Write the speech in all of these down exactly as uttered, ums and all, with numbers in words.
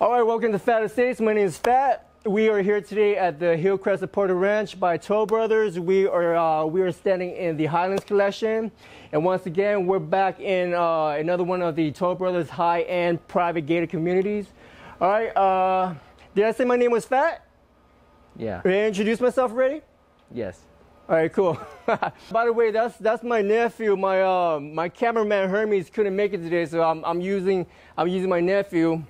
All right, welcome to Phat Estates. My name is Phat. We are here today at the Hillcrest at Porter Ranch by Toll Brothers. We are uh, we are standing in the Highlands Collection, and once again we're back in uh, another one of the Toll Brothers high-end private gated communities. All right, uh, did I say my name was Phat? Yeah. Did I introduce myself already? Yes. All right, cool. By the way, that's that's my nephew. My uh, my cameraman Hermes couldn't make it today, so I'm I'm using I'm using my nephew.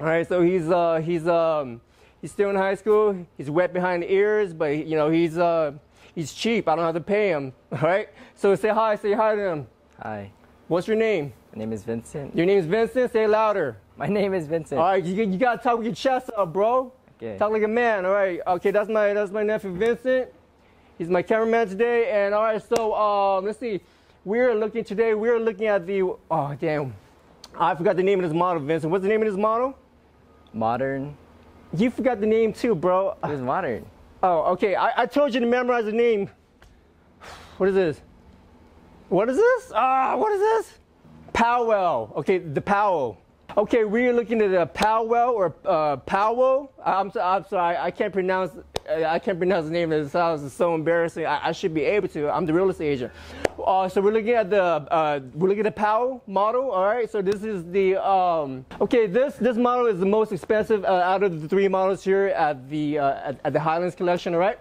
All right, so he's uh, he's um, he's still in high school. He's wet behind the ears, but he, you know he's uh, he's cheap. I don't have to pay him. All right, so say hi. Say hi to him. Hi. What's your name? My name is Vincent. Your name is Vincent. Say it louder. My name is Vincent. All right, you you gotta talk with your chest up, bro. Okay. Talk like a man. All right. Okay, that's my that's my nephew Vincent. He's my cameraman today. And all right, so um, let's see. We're looking today. We're looking at the oh damn, I forgot the name of this model, Vincent. What's the name of this model? Modern. You forgot the name too, bro. It was Modern. Oh, okay. I, I told you to memorize the name. What is this? What is this? Ah, uh, what is this? Powell. Okay, the Powell. Okay, we're looking at the Powell or uh, Powell. I'm, so, I'm sorry, I can't pronounce. I can't pronounce the name of this house. It's so embarrassing. I, I should be able to. I'm the real estate agent. Uh, so we're looking at the uh, we're looking at the Powell model. All right. So this is the um, okay. This this model is the most expensive uh, out of the three models here at the uh, at, at the Highlands Collection. All right.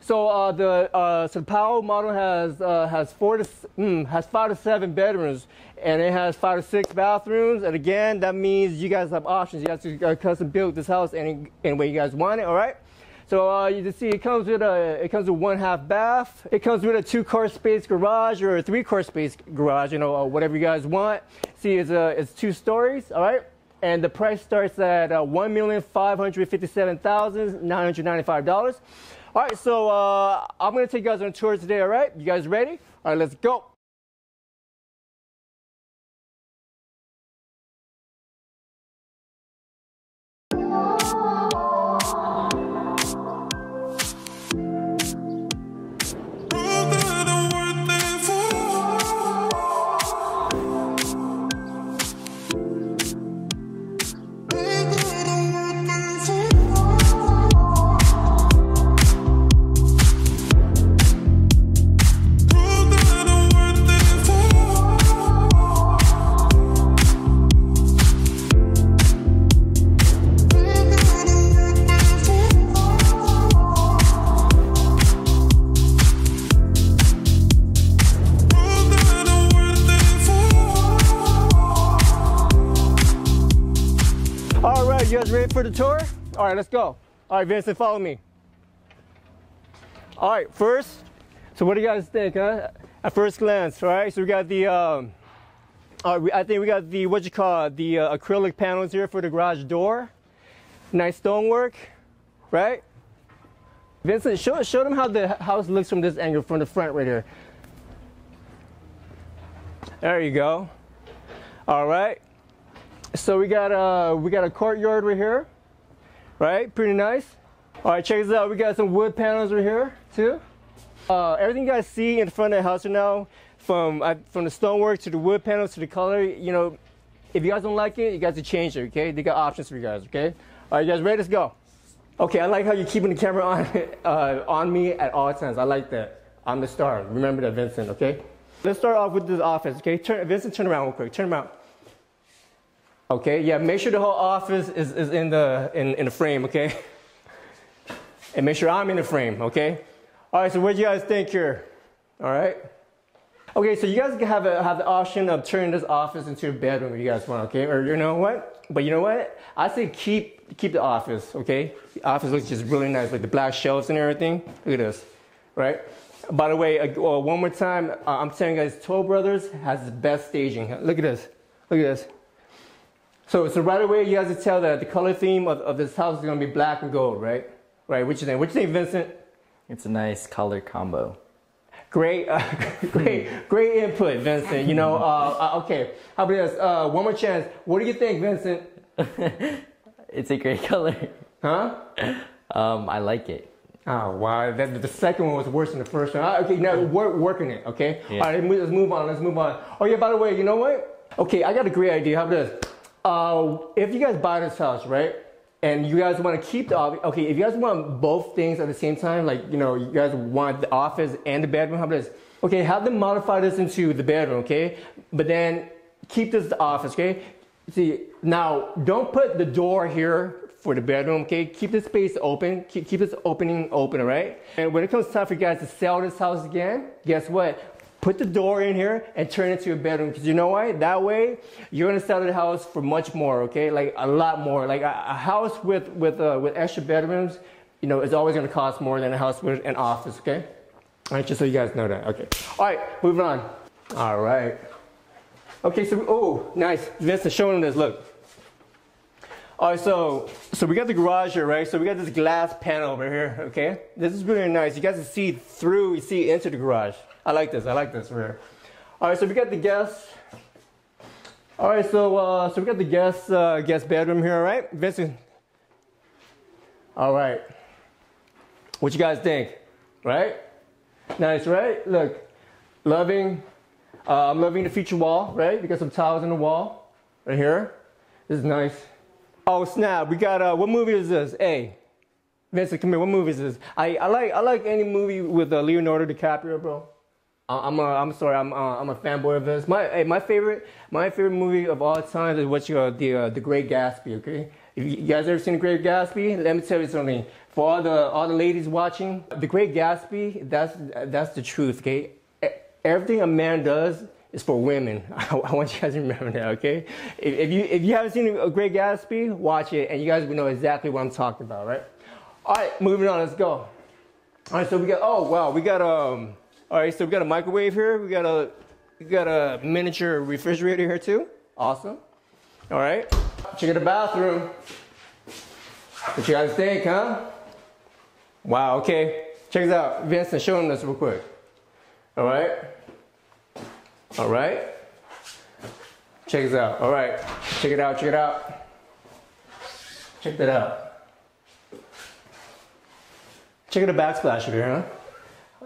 So uh, the uh, so the Powell model has uh, has four to mm, has five to seven bedrooms, and it has five to six bathrooms. And again, that means you guys have options. You guys can uh, custom build this house any any way you guys want it. All right. So uh, you can see it comes with a it comes with one half bath. It comes with a two car space garage or a three car space garage, you know, uh, whatever you guys want. See, it's a it's two stories, all right. And the price starts at uh, one million five hundred fifty-seven thousand nine hundred ninety-five dollars. All right, so uh, I'm gonna take you guys on a tour today, all right? You guys ready? All right, let's go. You guys ready for the tour? All right, let's go. All right, Vincent, follow me. All right, first, so what do you guys think, huh? At first glance, all right? So we got the, um, uh, I think we got the, what you call it, the uh, acrylic panels here for the garage door. Nice stonework, right? Vincent, show, show them how the house looks from this angle, from the front right here. There you go. All right. So we got a we got a courtyard right here, right? Pretty nice. All right, check this out. We got some wood panels right here too. Uh, everything you guys see in front of the house right now, from uh, from the stonework to the wood panels to the color, you know, if you guys don't like it, you guys can change it. Okay, they got options for you guys. Okay. All right, you guys ready? Let's go. Okay, I like how you're keeping the camera on uh, on me at all times. I like that. I'm the star. Remember that, Vincent. Okay. Let's start off with this office. Okay, turn Vincent, turn around real quick. Turn around. Okay, yeah, make sure the whole office is, is in the in, in the frame, okay? And make sure I'm in the frame, okay? All right, so what do you guys think here? All right? Okay, so you guys have a, have the option of turning this office into a bedroom if you guys want, okay? Or you know what? But you know what? I say keep keep the office, okay? The office looks just really nice, like the black shelves and everything. Look at this, right? By the way, uh, one more time, uh, I'm telling you guys, Toll Brothers has the best staging. Look at this, look at this. So, so right away, you guys can tell that the color theme of, of this house is going to be black and gold, right? Right, what you think? What you think, Vincent? It's a nice color combo. Great, uh, great, great input, Vincent. You know, uh, uh, okay, how about this? Uh, one more chance. What do you think, Vincent? It's a great color. Huh? Um, I like it. Oh, wow. That, the second one was worse than the first one. Uh, okay, now we're working it, okay? Yeah. All right, let's move on, let's move on. Oh, yeah, by the way, you know what? Okay, I got a great idea. How about this? Uh, if you guys buy this house, right, and you guys want to keep the office, okay, if you guys want both things at the same time, like, you know, you guys want the office and the bedroom, how about this? Okay, have them modify this into the bedroom, okay? But then keep this the office, okay? See, now, don't put the door here for the bedroom, okay? Keep this space open, keep, keep this opening open, all right? And when it comes time for you guys to sell this house again, guess what? Put the door in here and turn it to your bedroom, because you know why? That way, you're gonna sell the house for much more, okay? Like a lot more. Like a, a house with with uh, with extra bedrooms, you know, is always gonna cost more than a house with an office, okay? All right, just so you guys know that, okay? All right, moving on. All right. Okay, so oh, nice. Let's show them this. Look. All right, so so we got the garage here, right? So we got this glass panel over here, okay? This is really nice. You guys can see through, you see into the garage. I like this. I like this rear. All right, so we got the guest. All right, so uh, so we got the guest uh, guest bedroom here, all right, Vincent? All right. What you guys think? Right? Nice, right? Look, loving. Uh, I'm loving the feature wall, right? We got some tiles in the wall right here. This is nice. Oh snap! We got uh, what movie is this? Hey, Vincent, come here. What movie is this? I I like I like any movie with uh, Leonardo DiCaprio, bro. I'm a, I'm sorry, I'm a, I'm a fanboy of this. My hey, my favorite my favorite movie of all time is what you uh, the uh, The Great Gatsby. Okay, if you guys ever seen The Great Gatsby, let me tell you something. For all the all the ladies watching, The Great Gatsby, that's that's the truth. Okay, everything a man does is for women. I, I want you guys to remember that. Okay, if, if you if you haven't seen The Great Gatsby, watch it, and you guys will know exactly what I'm talking about. Right. All right, moving on. Let's go. All right, so we got oh wow, we got um. All right, so we got a microwave here. We got a we got a miniature refrigerator here too. Awesome. All right, check out the bathroom. What you guys think, huh? Wow. Okay, check this out, Vincent. Show him this real quick. All right. All right. Check this out. All right. Check it out. Check it out. Check that out. Check out the backsplash over here, huh?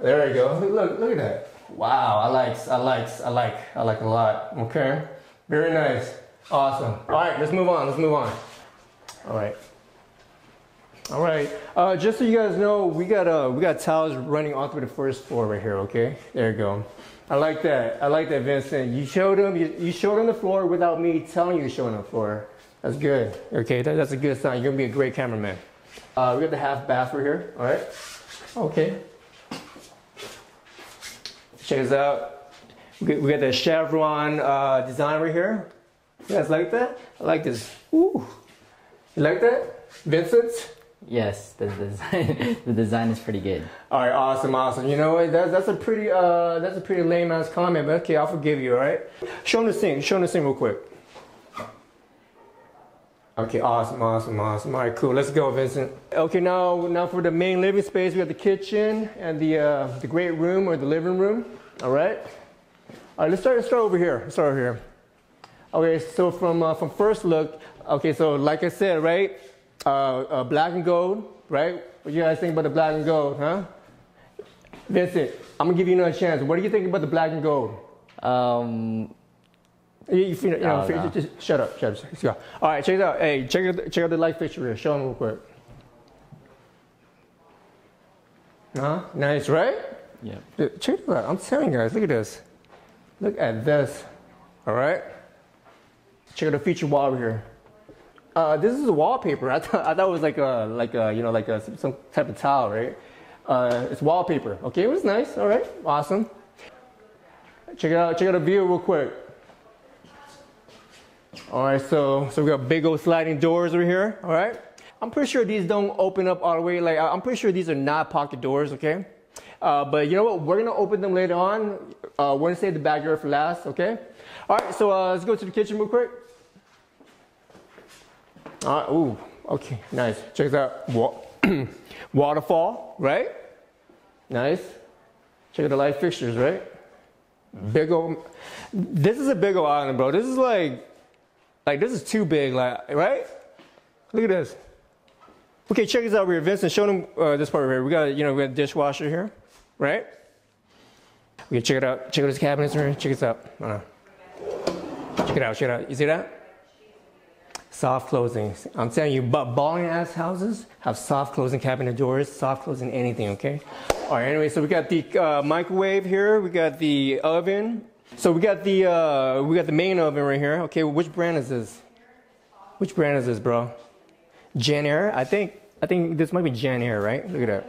There we go. Look, look at that. Wow, I like, I like, I like, I like a lot. Okay, very nice. Awesome. All right, let's move on. Let's move on. All right. All right. Uh, just so you guys know, we got uh, we got towels running all through the first floor right here. Okay, there you go. I like that. I like that, Vincent. You showed them. You, you showed them the floor without me telling you to show them the floor. That's good. Okay, that, that's a good sign. You're gonna be a great cameraman. Uh, we got the half bath right here. All right. Okay. Check this out. We got the chevron uh, design right here. You guys like that? I like this. Ooh. You like that, Vincent? Yes, the design. The design is pretty good. All right, awesome, awesome. You know what? That's that's a pretty uh that's a pretty lame ass comment, but okay, I'll forgive you. All right. Show him the sink. Show him the sink real quick. Okay, awesome, awesome, awesome. All right, cool. Let's go, Vincent. Okay, now now for the main living space, we have the kitchen and the uh, the great room or the living room. All right. All right. Let's start. Let's start over here. Let's start over here. Okay. So from uh, from first look. Okay. So like I said, right? Uh, uh, black and gold, right? What do you guys think about the black and gold, huh? Vincent, I'm gonna give you another chance. What do you think about the black and gold? Um. You, you, you know, oh, no. just, just shut up, shut up. Let's go. All right, check it out. Hey, check out, check out the light fixture here. Show them real quick. Huh? Nice, right? Yeah. Dude, check it out. I'm telling you guys, look at this. Look at this. All right. Check out the feature wall over here. Uh, this is a wallpaper. I thought I thought it was like a like a you know like a some, some type of towel, right? Uh, it's wallpaper. Okay, it was nice. All right, awesome. Check it out. Check out the view real quick. All right, so so we got big old sliding doors over here. All right, I'm pretty sure these don't open up all the way. Like I'm pretty sure these are not pocket doors. Okay, uh, but you know what? We're gonna open them later on. Uh, we're gonna save the backyard for last. Okay. All right, so uh, let's go to the kitchen real quick. All right. Ooh. Okay. Nice. Check this out. Waterfall. Right. Nice. Check out the light fixtures. Right. Big old. This is a big old island, bro. This is like. Like, this is too big, like, right? Look at this. Okay, check this out over here. Vincent, show them uh, this part over here. We got, you know, we got a dishwasher here, right? Okay, check it out. Check out this cabinets right here. Check this out. Uh, check it out, check it out. You see that? soft closings. I'm telling you, but balling ass houses have soft closing cabinet doors, soft closing anything, okay? All right, anyway, so we got the uh, microwave here, we got the oven. So we got the uh, we got the main oven right here. Okay, well, which brand is this? Which brand is this, bro? Jenn Air, I think. I think this might be Jenn Air, right? Look at that.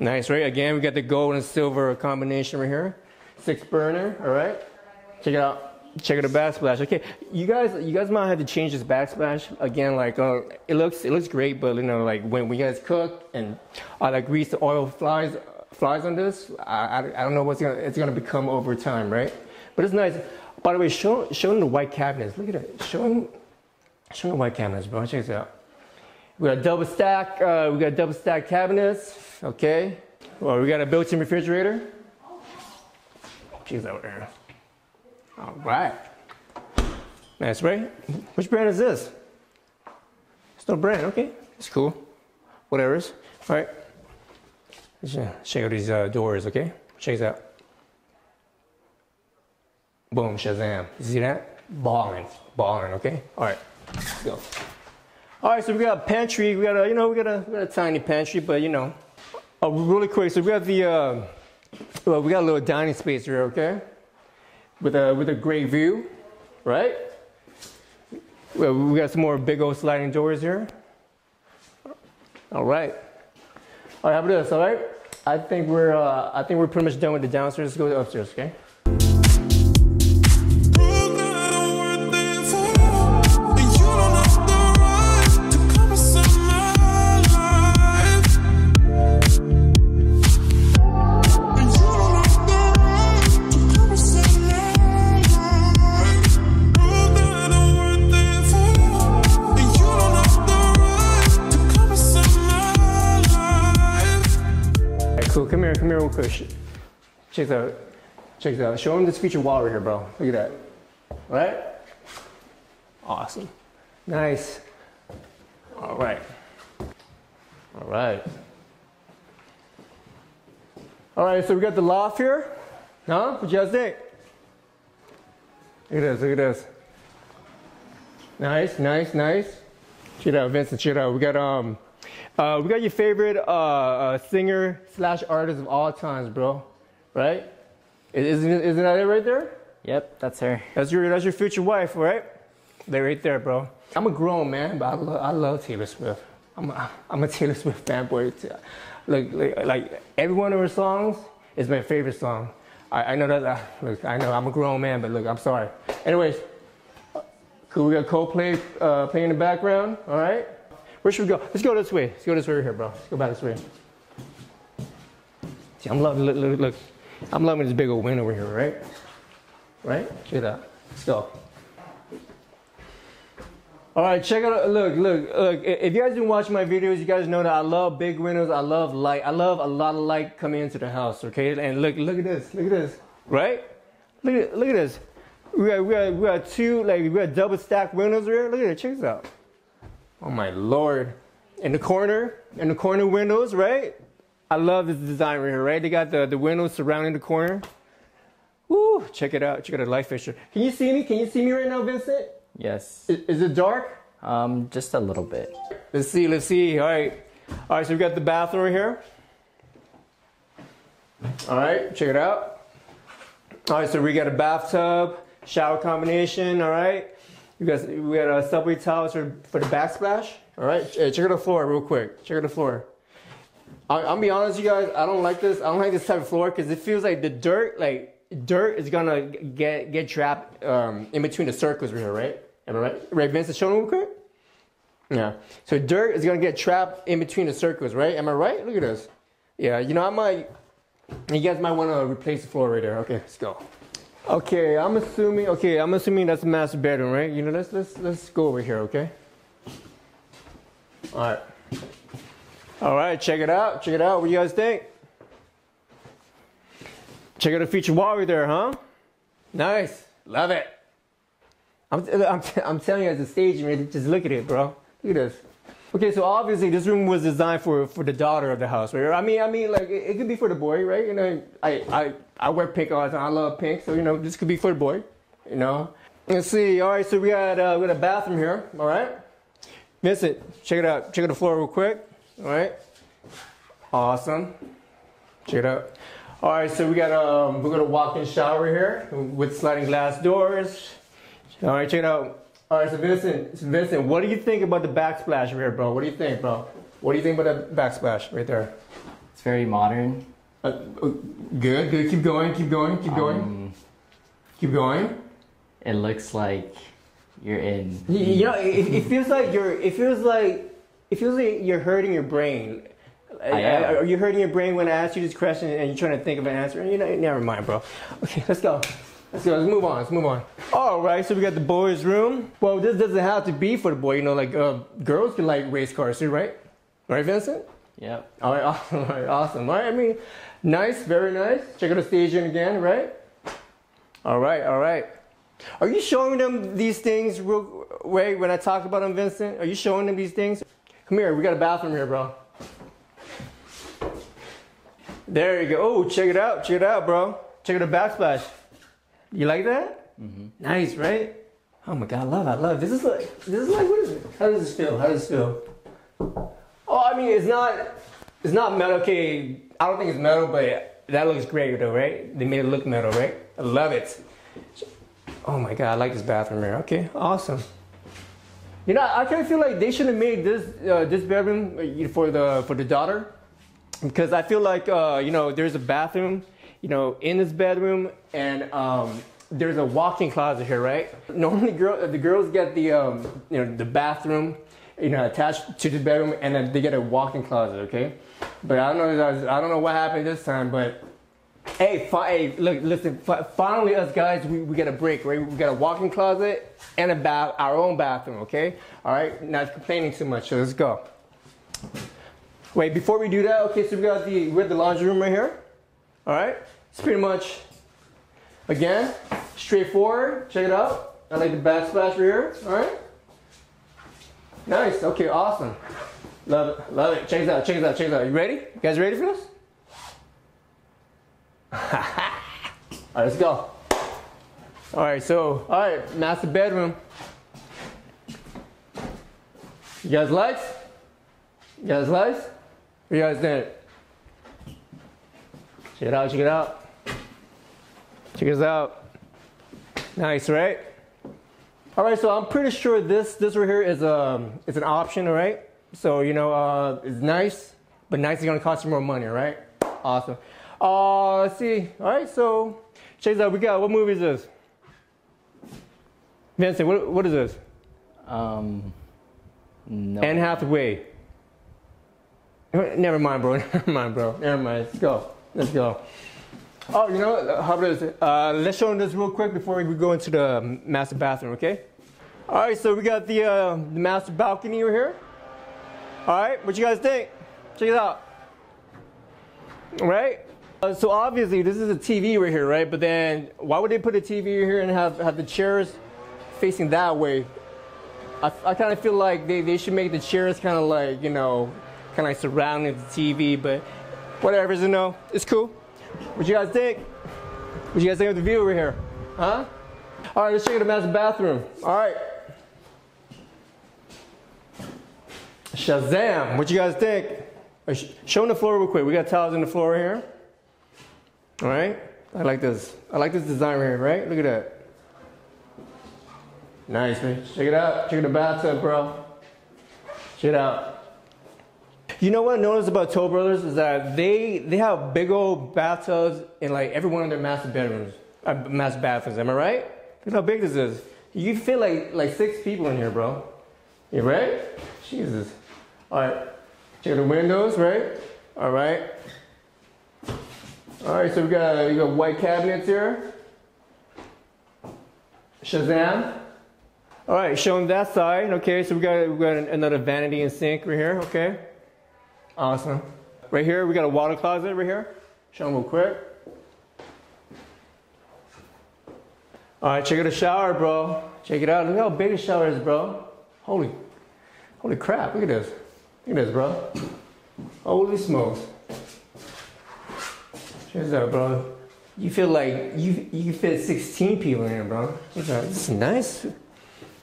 Nice, right? Again, we got the gold and silver combination right here. Six burner, all right. Check it out. Check out the backsplash. Okay, you guys, you guys might have to change this backsplash again. Like, uh, it looks, it looks great, but you know, like when we guys cook and all that grease, the oil flies, flies on this. I, I, I don't know what's gonna, it's gonna become over time, right? But it's nice. By the way, show, showing the white cabinets. Look at it. Showing, showing the white cabinets, bro. Check this out. We got double stack. Uh, we got double stack cabinets. Okay. Well, we got a built-in refrigerator. Check this out here. All right, nice, right? Which brand is this? It's no brand, okay. It's cool, whatever's. All right, let's check out these uh, doors, okay? Check this out. Boom, Shazam! You see that? Ballin', ballin', okay? All right, let's go. All right, so we got a pantry. We got a, you know, we got a, we got a tiny pantry, but you know, oh, really quick. So we got the, uh, well, we got a little dining space here, okay? With a, with a great view, right? Well, we got some more big old sliding doors here. All right. All right, how about this, all right? I think we're, uh, I think we're pretty much done with the downstairs. Let's go to the upstairs, okay? Come here, come here real quick. Check this out. Check this out. Show him this feature wall right here, bro. Look at that. Right? Awesome. Nice. All right. All right. All right, so we got the loft here. Huh? What you guys think? Look at this, look at this. Nice, nice, nice. Check it out, Vincent, check it out. We got, um, Uh, we got your favorite uh, uh, singer slash artist of all times, bro. Right? Isn't, isn't that it right there? Yep, that's her. That's your, that's your future wife, right? They're right there, bro. I'm a grown man, but I, lo I love Taylor Swift. I'm a, I'm a Taylor Swift fanboy. Like, like, like every one of her songs is my favorite song. I, I know that. Uh, look, I know I'm a grown man, but look, I'm sorry. Anyways, cool. We got Coldplay uh, playing in the background. All right. Where should we go? Let's go this way. Let's go this way right here, bro. Let's go by this way. See, I'm loving, look, look, look. I'm loving this big old window over here, right? Right? Check it out. Let's go. All right, check it out. Look, look, look. If you guys been watching my videos, you guys know that I love big windows. I love light. I love a lot of light coming into the house, okay? And look, look at this. Look at this. Right? Look at, look at this. We got, we got, we got two, like, we got double stacked windows right here. Look at it. Check this out. Oh my Lord. In the corner, in the corner windows, right? I love this design right here, right? They got the, the windows surrounding the corner. Woo, check it out, check out the light fixture. Can you see me? Can you see me right now, Vincent? Yes. Is, is it dark? Um, just a little bit. Let's see, let's see, all right. All right, so we got the bathroom right here. All right, check it out. All right, so we got a bathtub, shower combination, all right? We got, we got a subway towels for, for the backsplash. All right, check out the floor real quick. Check out the floor. I'll, I'll be honest, you guys. I don't like this. I don't like this type of floor because it feels like the dirt, like dirt, is gonna get get trapped um, in between the circles right here, right? Am I right? Right, Vincent, show them real quick. Yeah. So dirt is gonna get trapped in between the circles, right? Am I right? Look at this. Yeah. You know, I might. You guys might want to replace the floor right there. Okay, let's go. Okay, I'm assuming. Okay, I'm assuming that's a master bedroom, right? You know, let's let's let's go over here, okay? All right, all right. Check it out. Check it out. What do you guys think? Check out the feature wall right there, huh? Nice, love it. I'm I'm I'm telling you, as a stage man, just look at it, bro. Look at this. Okay, so obviously this room was designed for, for the daughter of the house, right? I mean, I mean, like it, it could be for the boy, right? You know, I, I I wear pink all the time. I love pink, so you know, this could be for the boy, you know. Let's see. All right, so we got uh, we got a bathroom here. All right, miss it. Check it out. Check out the floor real quick. All right. Awesome. Check it out. All right, so we got um, we're gonna walk-in shower here with sliding glass doors. All right, check it out. All right, so Vincent, so Vincent, what do you think about the backsplash here, bro? What do you think, bro? What do you think about that backsplash right there? It's very modern. Uh, good, good. Keep going, keep going, keep going, um, keep going. It looks like you're in. You, you know, it, it feels like you're. It feels like it feels like you're hurting your brain. I, I, are you hurting your brain when I ask you this question and you're trying to think of an answer? You know, never mind, bro. Okay, let's go. Let's go. Let's move on. Let's move on. All right, so we got the boys' room. Well, this doesn't have to be for the boy. You know, like uh, girls can like race cars too, right? Right, Vincent? Yeah. All right, awesome. All right, awesome. All right, I mean, nice, very nice. Check out the staging again, right? All right, all right. Are you showing them these things real way when I talk about them, Vincent? Are you showing them these things? Come here. We got a bathroom here, bro. There you go. Oh, check it out. Check it out, bro. Check out the backsplash. You like that? Mm-hmm. Nice, right? Oh my God, I love it. I love it. This is like, this is like, what is it? How does this feel? How does this feel? Oh, I mean, it's not, it's not metal. Okay, I don't think it's metal, but that looks great though, right? They made it look metal, right? I love it. Oh my God, I like this bathroom here. Okay, awesome. You know, I kind of feel like they should have made this uh, this bedroom for the for the daughter. Because I feel like, uh, you know, there's a bathroom, you know, in this bedroom, and um, there's a walk-in closet here, right? Normally, girl, the girls get the, um, you know, the bathroom, you know, attached to the bedroom, and then they get a walk-in closet, okay? But I don't know, I don't know what happened this time, but hey, hey look, listen, finally, us guys, we, we get a break, right? We got a walk-in closet and a bath, our own bathroom, okay? All right, not complaining too much, so let's go. Wait, before we do that, okay, so we got the, we have the laundry room right here. All right, it's pretty much, again, straightforward. Check it out. I like the backsplash right here, all right? Nice, okay, awesome. Love it, love it. Check it out, check it out, check it out. You ready? You guys ready for this? All right, let's go. All right, so, all right, master bedroom. You guys lights? You guys lights? What you guys think? Check it out, check it out. Check this out. Nice, right? All right, so I'm pretty sure this this right here is um it's an option, all right? So, you know, uh, it's nice, but nice is gonna cost you more money, right? Awesome. Uh, let's see. All right, so check this out. We got, what movie is this? Vincent, what what is this? Um, no. Anne Hathaway. Never mind, bro. Never mind, bro. Never mind. Let's go. Let's go. Oh, you know what? How about this? Uh, let's show them this real quick before we go into the master bathroom, okay? All right, so we got the, uh, the master balcony over here. All right, what you guys think? Check it out. All right? Uh, so obviously, this is a T V right here, right? But then, why would they put a T V here and have, have the chairs facing that way? I, I kind of feel like they, they should make the chairs kind of like, you know, kind of like surrounding the T V, but whatever, you know, it's cool. What you guys think? What you guys think of the view over here? Huh? All right, let's check out the master bathroom. All right. Shazam, what you guys think? Show them the floor real quick. We got towels on the floor right here. All right, I like this. I like this design right here, right? Look at that. Nice, man. Check it out. Check out the bathtub, bro. Check it out. You know what I noticed about Toll Brothers is that they they have big old bathtubs in like every one of their master bedrooms, uh, master bathrooms. Am I right? Look how big this is. You fit like like six people in here, bro. You right? Jesus. All right. Check the windows, right? All right. All right. So we got we got white cabinets here. Shazam. All right. Showing that side. Okay. So we got we got another vanity and sink right here. Okay. Awesome. Right here, we got a water closet right here. Show them real quick. All right, check out the shower, bro. Check it out. Look how big the shower is, bro. Holy, holy crap. Look at this. Look at this, bro. Holy smokes. Check this out, bro. You feel like you you fit sixteen people in here, bro. Look at that. This is nice.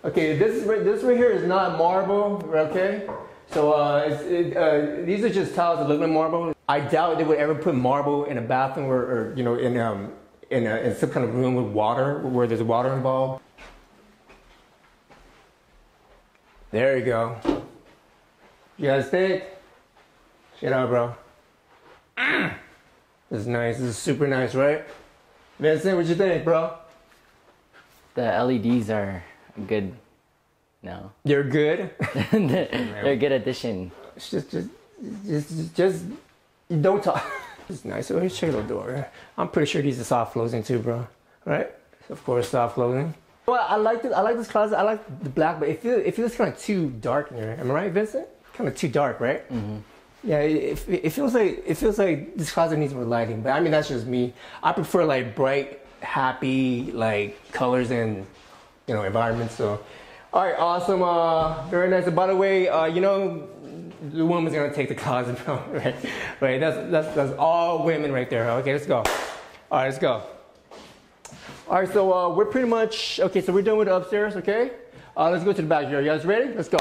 Okay, this right, this right here is not marble, okay? So uh, it's, it, uh, these are just tiles that look like marble. I doubt they would ever put marble in a bathroom or, or you know, in um, in, a, in some kind of room with water, where there's water involved. There you go. You got a steak? Shut up, bro. Mm. This is nice. This is super nice, right? Vincent, what you think, bro? The L E Ds are good. No. You're good? they're, they're a good addition. Just, just, just, just, don't talk. It's nice. So here's check the door. I'm pretty sure these are soft closing too, bro. Right? Of course, soft closing. Well, I like this. I like this closet. I like the black, but it feels it feels kind of too dark in here. Am I right, Vincent? Kind of too dark, right? Mm-hmm. Yeah, it, it feels like it feels like this closet needs more lighting. But I mean, that's just me. I prefer like bright, happy, like colors and you know environments. So, all right, awesome. Uh, very nice. And by the way, uh, you know, the woman's gonna take the closet, bro. Right, right. That's that's that's all women right there. Okay, let's go. All right, let's go. All right, so uh, we're pretty much, okay, so we're done with the upstairs, okay? Uh, let's go to the back here. You guys ready? Let's go.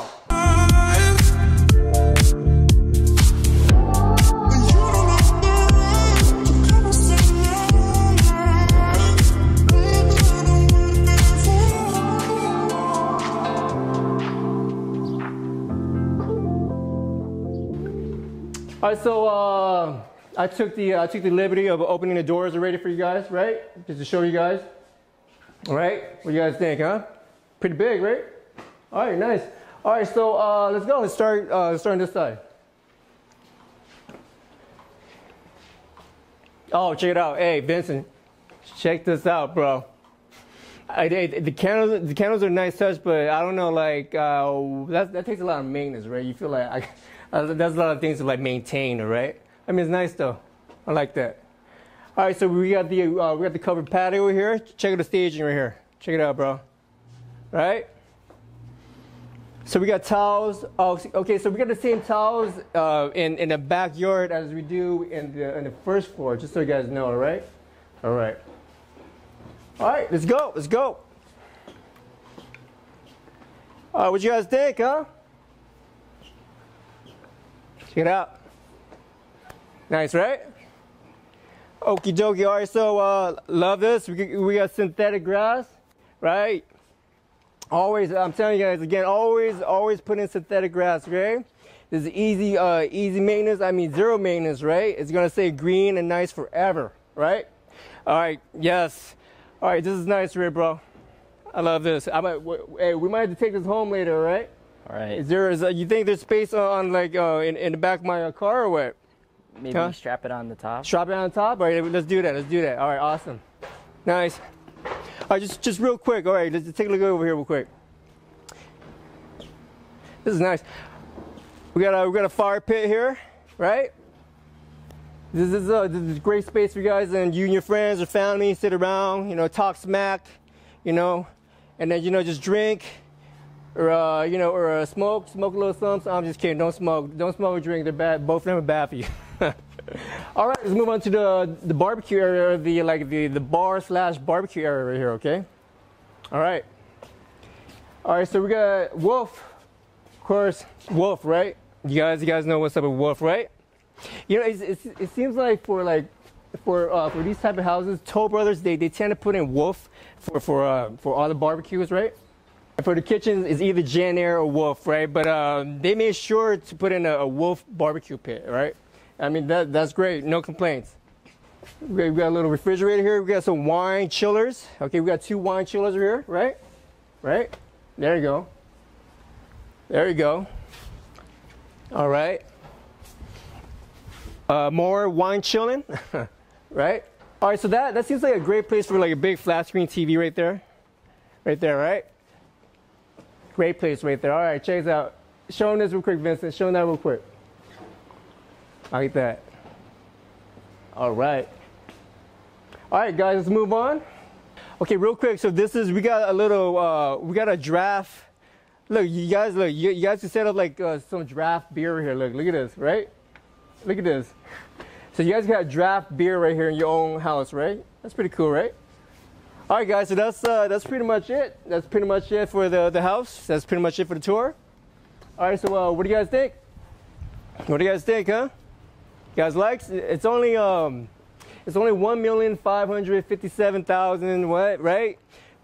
All right, so, uh, I took the uh, I took the liberty of opening the doors already for you guys, right? Just to show you guys. All right, what do you guys think, huh? Pretty big, right? All right, nice. All right, so uh, let's go. Let's start. Uh, start on this side. Oh, check it out. Hey, Vincent, check this out, bro. I, I, the candles, the candles are a nice touch, but I don't know, like uh, that that takes a lot of maintenance, right? You feel like I, uh, that's a lot of things to like maintain, all right? I mean, it's nice though. I like that. All right, so we got the uh, we got the covered patio here. Check out the staging right here. Check it out, bro. All right. So we got towels. Oh, okay. So we got the same towels uh, in in the backyard as we do in the in the first floor. Just so you guys know, all right? All right. All right. Let's go. Let's go. All right. What you guys think, huh? Check it out. Nice, right? Okie dokie. All right, so uh, love this. We, we got synthetic grass, right? Always, I'm telling you guys again, always, always put in synthetic grass, okay? This is easy, uh, easy maintenance. I mean, zero maintenance, right? It's gonna stay green and nice forever, right? All right, yes. All right, this is nice, right, bro? I love this. I might, hey, we might have to take this home later, right? All right. Is there, is, uh, you think there's space on, like, uh, in, in the back of my uh, car or what? Maybe huh? strap it on the top. Strap it on the top? All right, let's do that. Let's do that. All right, awesome. Nice. All right, just, just real quick. All right, let's take a look over here real quick. This is nice. We got a, we got a fire pit here, right? This is, a, this is a great space for you guys and you and your friends or family. Sit around, you know, talk smack, you know, and then, you know, just drink or, uh, you know, or uh, smoke. Smoke a little something. I'm just kidding. Don't smoke. Don't smoke or drink. They're bad. Both of them are bad for you. All right, let's move on to the the barbecue area, the like the the bar slash barbecue area right here. Okay. All right. All right, so we got Wolf, of course, Wolf, right? You guys, you guys know what's up with Wolf, right? You know, it's, it's, it seems like for like for uh, for these type of houses, Toll Brothers, they they tend to put in Wolf for for uh, for all the barbecues, right? For the kitchens, it's either Jenn Air or Wolf, right? But uh, they made sure to put in a, a Wolf barbecue pit, right? I mean, that, that's great. No complaints. We got a little refrigerator here. We got some wine chillers. Okay, we got two wine chillers here, right? Right? There you go. There you go. All right. Uh, more wine chilling, right? All right, so that, that seems like a great place for like a big flat screen T V right there. Right there, right? Great place right there. All right, check this out. Show them this real quick, Vincent. Show them that real quick. Like that. All right. All right, guys, let's move on. Okay, real quick. So this is, we got a little, uh, we got a draft. Look, you guys, look, you, you guys can set up like uh, some draft beer here. Look, look at this, right? Look at this. So you guys got draft beer right here in your own house, right? That's pretty cool, right? All right, guys, so that's uh, that's pretty much it. That's pretty much it for the, the house. That's pretty much it for the tour. All right, so uh, what do you guys think? What do you guys think, huh? You guys likes? It's only um, it's only one million five hundred fifty-seven thousand. What, right?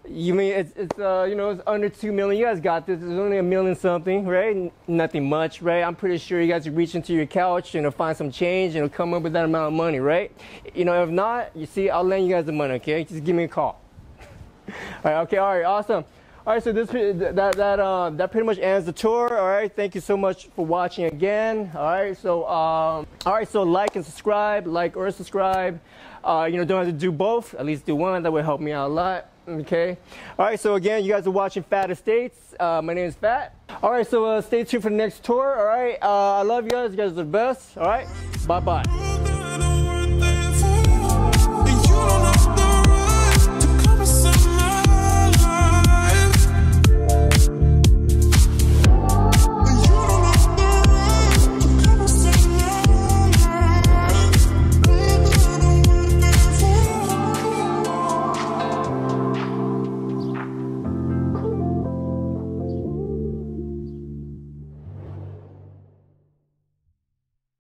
You mean it's it's uh, you know, it's under two million. You guys got this. It's only a million something, right? Nothing much, right? I'm pretty sure you guys reach into your couch and find some change and come up with that amount of money, right? You know, if not, you see, I'll lend you guys the money. Okay, just give me a call. All right. Okay. All right. Awesome. All right. So this that that uh, that pretty much ends the tour. All right. Thank you so much for watching again. All right. So um, all right. So like and subscribe, like or subscribe. Uh, you know, don't have to do both. At least do one. That would help me out a lot. Okay. All right. So again, you guys are watching Phat Estates. Uh, my name is Phat. All right. So uh, stay tuned for the next tour. All right. Uh, I love you guys. You guys are the best. All right. Bye bye.